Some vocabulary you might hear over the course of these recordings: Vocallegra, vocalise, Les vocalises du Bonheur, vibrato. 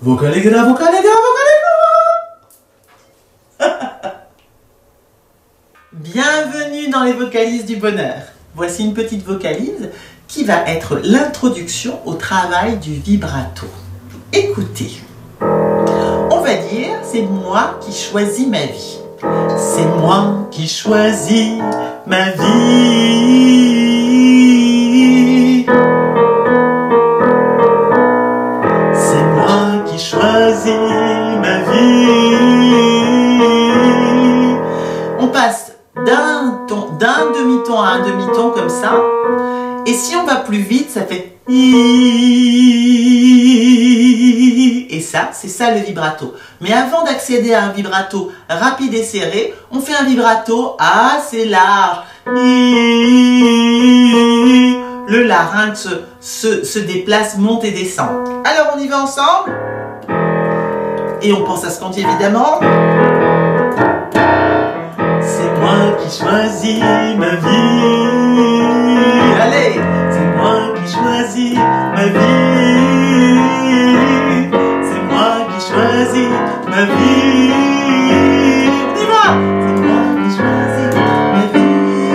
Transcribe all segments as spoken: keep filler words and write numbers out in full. Vocallegra, Vocallegra, Vocallegra. Bienvenue dans les vocalises du bonheur. Voici une petite vocalise qui va être l'introduction au travail du vibrato. Écoutez. On va dire, c'est moi qui choisis ma vie. C'est moi qui choisis ma vie. C'est moi qui choisis ma vie. On passe d'un ton, d'un demi-ton à un demi-ton comme ça. Et si on va plus vite, ça fait... Et ça, c'est ça le vibrato. Mais avant d'accéder à un vibrato rapide et serré, on fait un vibrato assez large. Le larynx se, se, se déplace, monte et descend. Alors on y va ensemble. Et on pense à ce qu'on dit évidemment. C'est moi qui choisis ma vie. Allez, c'est moi qui choisis ma vie. Choisis ma vie. On y va. C'est moi qui choisis ma vie.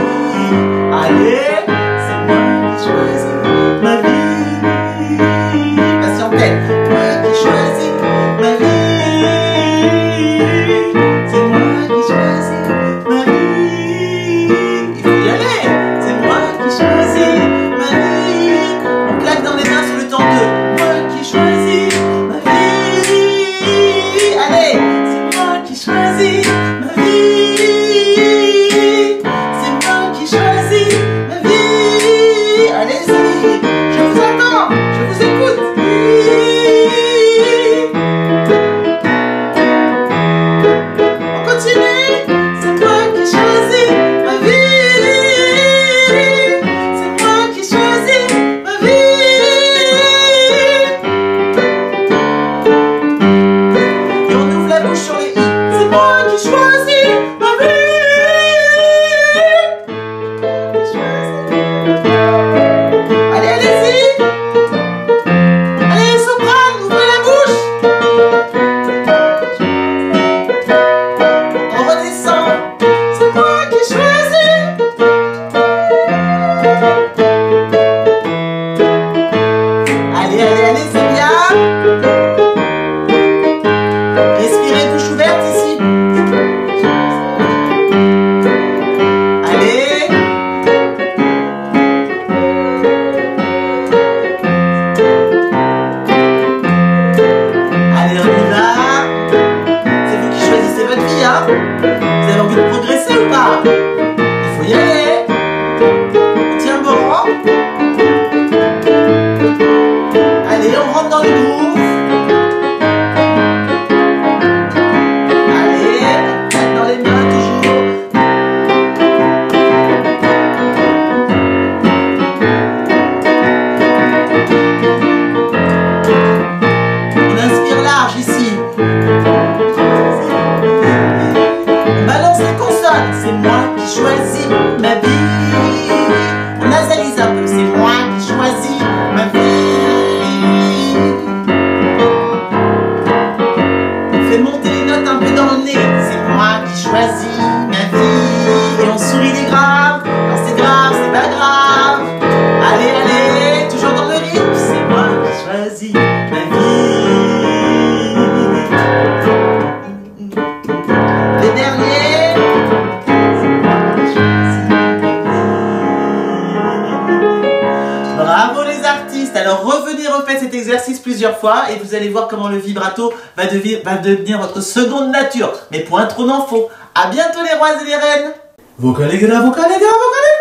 Allez. C'est moi qui choisis ma vie. Patientez. C'est moi qui choisis ma vie. C'est moi qui choisis ma vie. Il faut y aller. C'est moi qui choisis ma vie. On claque dans les mains sur le temps de moi qui choisis ma vie. C'est moi qui choisis ma vie. C'est moi qui choisis ma vie. Allez-y, je vous attends, je vous écoute. On continue. C'est moi qui choisis ma vie. C'est moi qui choisis ma vie. Et on ouvre la bouche sur les i. C'est moi qui choisis ma vie. Allez, allez-y. Allez, soprane, ouvrez la bouche. On redescend. C'est moi qui choisis. Allez, allez, allez, c'est bien. Respirez, bouche ouverte ici. Vous avez envie de progresser ou pas? Il faut y aller. On tient bon. Allez, on rentre dans le groove. Allez, on dans les mains toujours. On inspire large ici. C'est moi qui choisis ma vie. On nasalise un peu. C'est moi qui choisis ma vie. On fait monter les notes un peu dans le nez. C'est moi qui choisis ma vie. Et on sourit des graves. Quand c'est grave, c'est pas grave. Allez, allez, toujours dans le rythme. C'est moi qui choisis ma vie. Les derniers. Bravo les artistes! Alors revenez, refaites cet exercice plusieurs fois et vous allez voir comment le vibrato va devenir, va devenir votre seconde nature. Mais point trop n'en faut. A bientôt les rois et les reines! Vocallegra, Vocallegra, Vocallegra.